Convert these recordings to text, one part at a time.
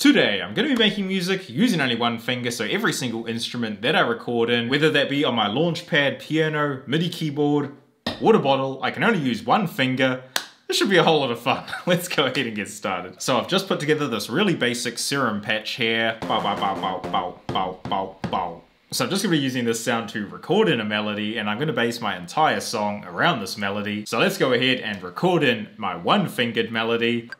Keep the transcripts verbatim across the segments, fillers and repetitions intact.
Today, I'm going to be making music using only one finger, so every single instrument that I record in, whether that be on my launchpad, piano, MIDI keyboard, water bottle, I can only use one finger. This should be a whole lot of fun. Let's go ahead and get started. So I've just put together this really basic serum patch here. Bow, bow, bow, bow, bow, bow, bow, bow. So I'm just going to be using this sound to record in a melody, and I'm going to base my entire song around this melody. So let's go ahead and record in my one-fingered melody.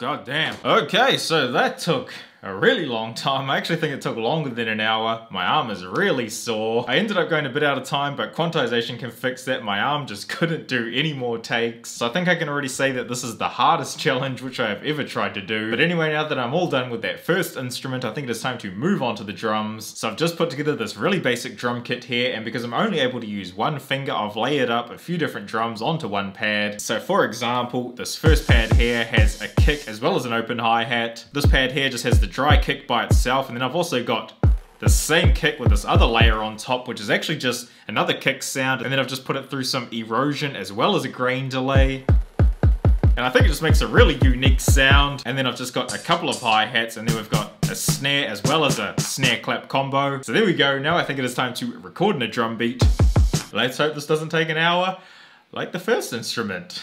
God damn. Okay, so that took a really long time. I actually think it took longer than an hour. My arm is really sore. I ended up going a bit out of time, but quantization can fix that. My arm just couldn't do any more takes. So I think I can already say that this is the hardest challenge which I have ever tried to do. But anyway, now that I'm all done with that first instrument, I think it is time to move on to the drums. So I've just put together this really basic drum kit here, and because I'm only able to use one finger, I've layered up a few different drums onto one pad. So for example, this first pad here has a kick as well as an open hi-hat. This pad here just has the dry kick by itself, and then I've also got the same kick with this other layer on top, which is actually just another kick sound, and then I've just put it through some erosion as well as a grain delay. And I think it just makes a really unique sound. And then I've just got a couple of hi-hats, and then we've got a snare as well as a snare clap combo. So there we go. Now I think it is time to record in a drum beat. Let's hope this doesn't take an hour like the first instrument.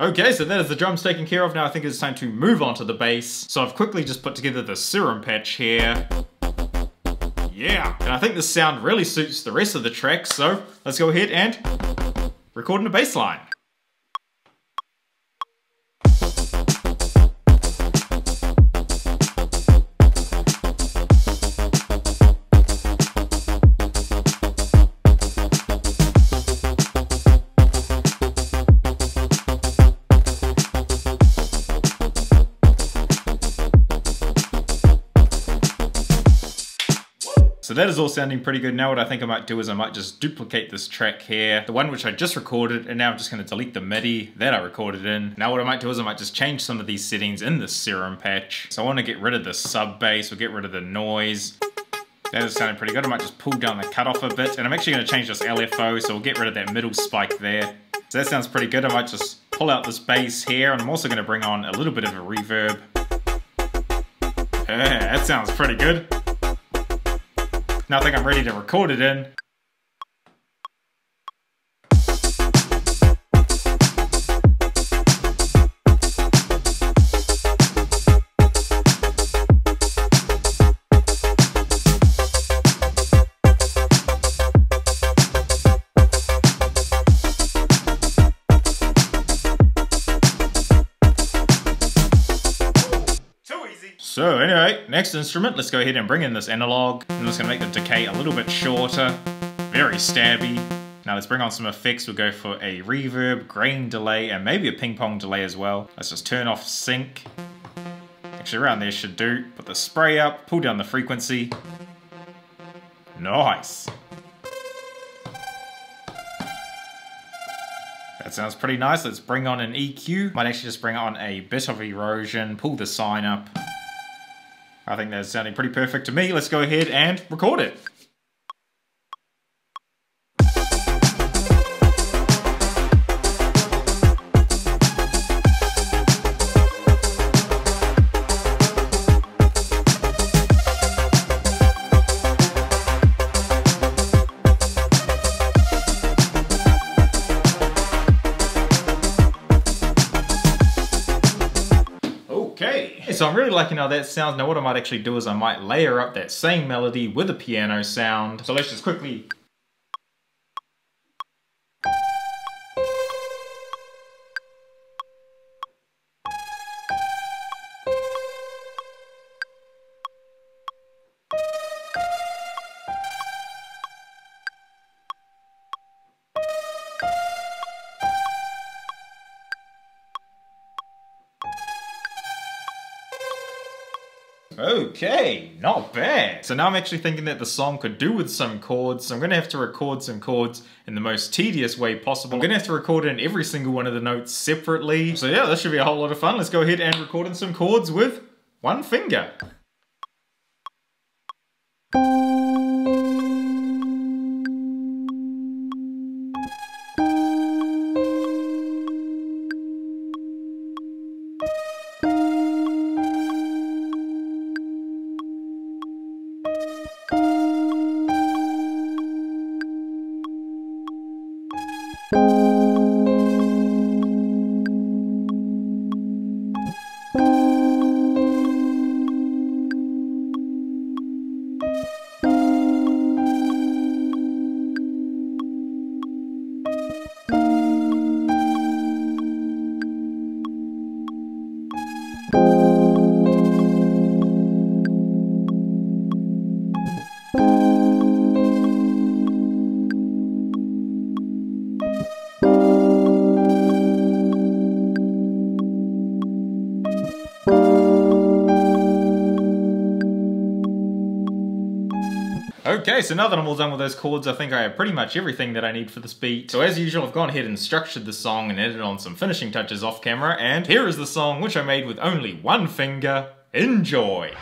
Okay, so that is the drums taken care of. Now I think it's time to move on to the bass. So I've quickly just put together the serum patch here. Yeah, and I think this sound really suits the rest of the track, so let's go ahead and record in a bass line. So that is all sounding pretty good. Now what I think I might do is I might just duplicate this track here, the one which I just recorded, and now I'm just going to delete the MIDI that I recorded in. Now what I might do is I might just change some of these settings in this serum patch. So I want to get rid of the sub bass, we'll get rid of the noise. That is sounding pretty good. I might just pull down the cutoff a bit, and I'm actually going to change this L F O, so we'll get rid of that middle spike there. So that sounds pretty good. I might just pull out this bass here, and I'm also going to bring on a little bit of a reverb. Yeah, that sounds pretty good. Now I think I'm ready to record it in. So anyway, next instrument, let's go ahead and bring in this analog. I'm just gonna make the decay a little bit shorter, very stabby. Now let's bring on some effects. We'll go for a reverb, grain delay, and maybe a ping pong delay as well. Let's just turn off sync. Actually around there should do. Put the spray up, pull down the frequency. Nice. That sounds pretty nice. Let's bring on an E Q. Might actually just bring on a bit of erosion, pull the sine up. I think that's sounding pretty perfect to me. Let's go ahead and record it. So I'm really liking how that sounds. Now what I might actually do is I might layer up that same melody with a piano sound. So let's just quickly... Okay, not bad. So now I'm actually thinking that the song could do with some chords, so I'm gonna have to record some chords in the most tedious way possible. I'm gonna have to record in every single one of the notes separately. So yeah, this should be a whole lot of fun. Let's go ahead and record in some chords with one finger. Okay, so now that I'm all done with those chords, I think I have pretty much everything that I need for this beat. So as usual, I've gone ahead and structured the song and added on some finishing touches off camera, and here is the song which I made with only one finger. Enjoy!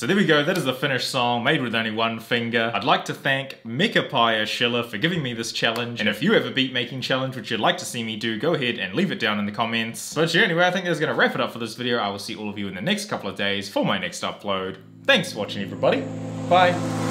So there we go, that is the finished song, made with only one finger. I'd like to thank MechaPieAchilla for giving me this challenge, and if you have a beat making challenge which you'd like to see me do, go ahead and leave it down in the comments. But yeah, anyway, I think that's gonna wrap it up for this video. I will see all of you in the next couple of days for my next upload. Thanks for watching everybody, bye!